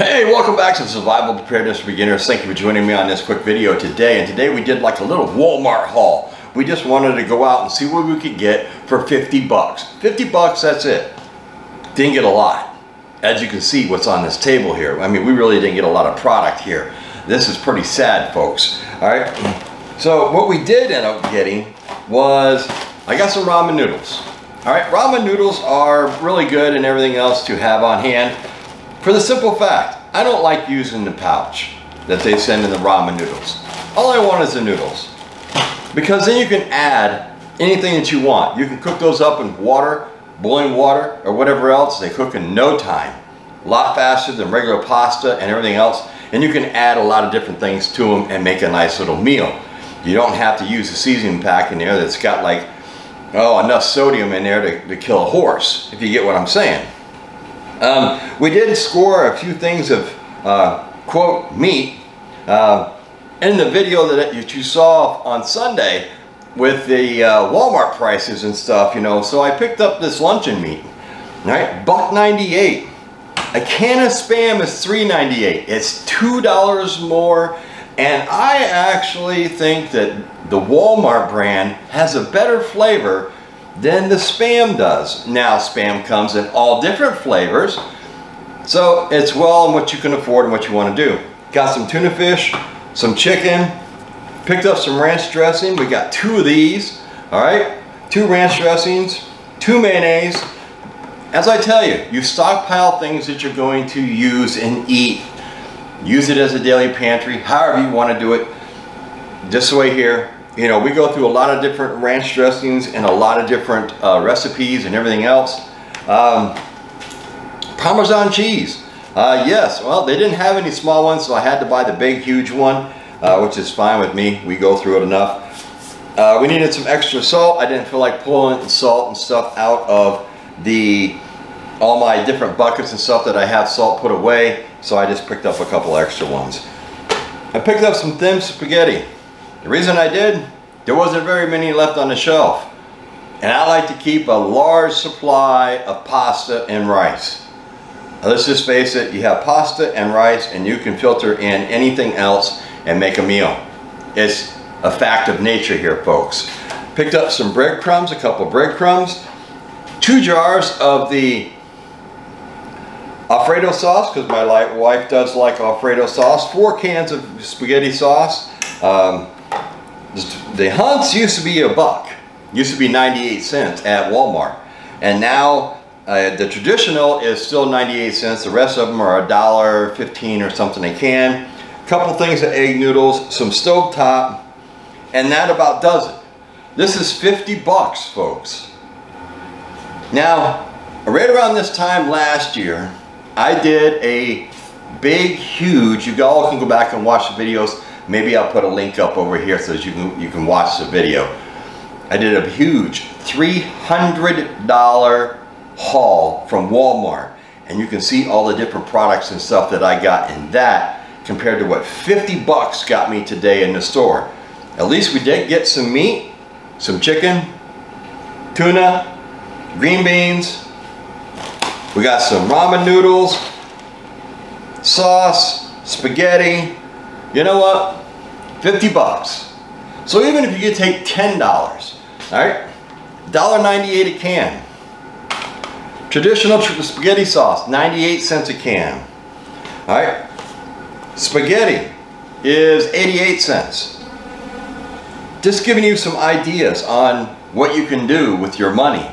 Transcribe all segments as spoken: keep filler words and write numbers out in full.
Hey, welcome back to Survival Preparedness for Beginners. Thank you for joining me on this quick video today. And today we did like a little Walmart haul. We just wanted to go out and see what we could get for fifty bucks. fifty bucks, that's it. Didn't get a lot. As you can see what's on this table here. I mean, we really didn't get a lot of product here. This is pretty sad, folks. All right. So what we did end up getting was, I got some ramen noodles. All right, ramen noodles are really good and everything else to have on hand. For the simple fact, I don't like using the pouch that they send in the ramen noodles. All I want is the noodles. Because then you can add anything that you want. You can cook those up in water, boiling water, or whatever else. They cook in no time. A lot faster than regular pasta and everything else. And you can add a lot of different things to them and make a nice little meal. You don't have to use a seasoning pack in there that's got like, oh, enough sodium in there to, to kill a horse, if you get what I'm saying. Um, we did score a few things of, uh, quote, meat uh, in the video that you saw on Sunday with the uh, Walmart prices and stuff, you know. So I picked up this luncheon meat, right? buck ninety-eight. A can of Spam is three ninety-eight. It's two dollars more. And I actually think that the Walmart brand has a better flavor than the Spam does. Now Spam comes in all different flavors, so it's well on what you can afford and what you want to do. Got some tuna fish, some chicken, picked up some ranch dressing. We got two of these, all right? Two ranch dressings, two mayonnaise. As I tell you, you stockpile things that you're going to use and eat. Use it as a daily pantry, however you want to do it. This way here, you know, we go through a lot of different ranch dressings and a lot of different uh, recipes and everything else. Um, Parmesan cheese. Uh, yes, well, they didn't have any small ones, so I had to buy the big, huge one, uh, which is fine with me. We go through it enough. Uh, we needed some extra salt. I didn't feel like pulling salt and stuff out of the all my different buckets and stuff that I have salt put away, so I just picked up a couple extra ones. I picked up some thin spaghetti. The reason I did, there wasn't very many left on the shelf. And I like to keep a large supply of pasta and rice. Now, let's just face it, you have pasta and rice and you can filter in anything else and make a meal. It's a fact of nature here, folks. Picked up some breadcrumbs, a couple of breadcrumbs, two jars of the Alfredo sauce, because my wife does like Alfredo sauce, four cans of spaghetti sauce. Um, The Hunts used to be a buck, used to be ninety-eight cents at Walmart, and now uh, the traditional is still ninety-eight cents. The rest of them are a dollar fifteen or something a can. A couple things of egg noodles, some Stove Top, and that about does it. This is fifty bucks, folks. Now, right around this time last year, I did a big, huge. You all can go back and watch the videos. Maybe I'll put a link up over here so that you can, you can watch the video. I did a huge three hundred dollar haul from Walmart. And you can see all the different products and stuff that I got in that compared to what fifty bucks got me today in the store. At least we did get some meat, some chicken, tuna, green beans. We got some ramen noodles, sauce, spaghetti. You know what? fifty bucks. So even if you could take ten dollars, all right? one ninety-eight a can. Traditional spaghetti sauce, ninety-eight cents a can. All right? Spaghetti is eighty-eight cents. Just giving you some ideas on what you can do with your money.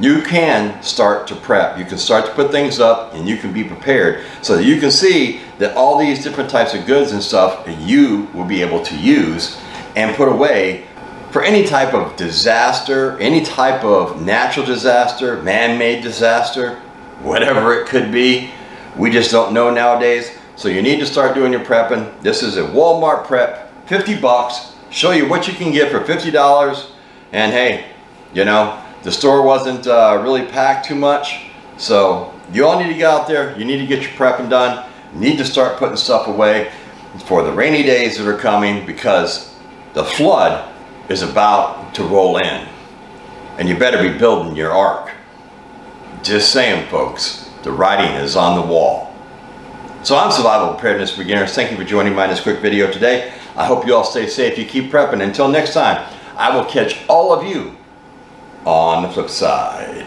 You can start to prep. You can start to put things up and you can be prepared so that you can see that all these different types of goods and stuff that you will be able to use and put away for any type of disaster, any type of natural disaster, man-made disaster, whatever it could be. We just don't know nowadays. So you need to start doing your prepping. This is a Walmart prep, fifty bucks, show you what you can get for fifty dollars. And hey, you know, the store wasn't uh, really packed too much, so you all need to get out there. You need to get your prepping done. You need to start putting stuff away for the rainy days that are coming, because the flood is about to roll in, and you better be building your ark. Just saying, folks, the writing is on the wall. So I'm Survival Preparedness For Beginners. Thank you for joining me in this quick video today. I hope you all stay safe. You keep prepping. Until next time, I will catch all of you on the flip side.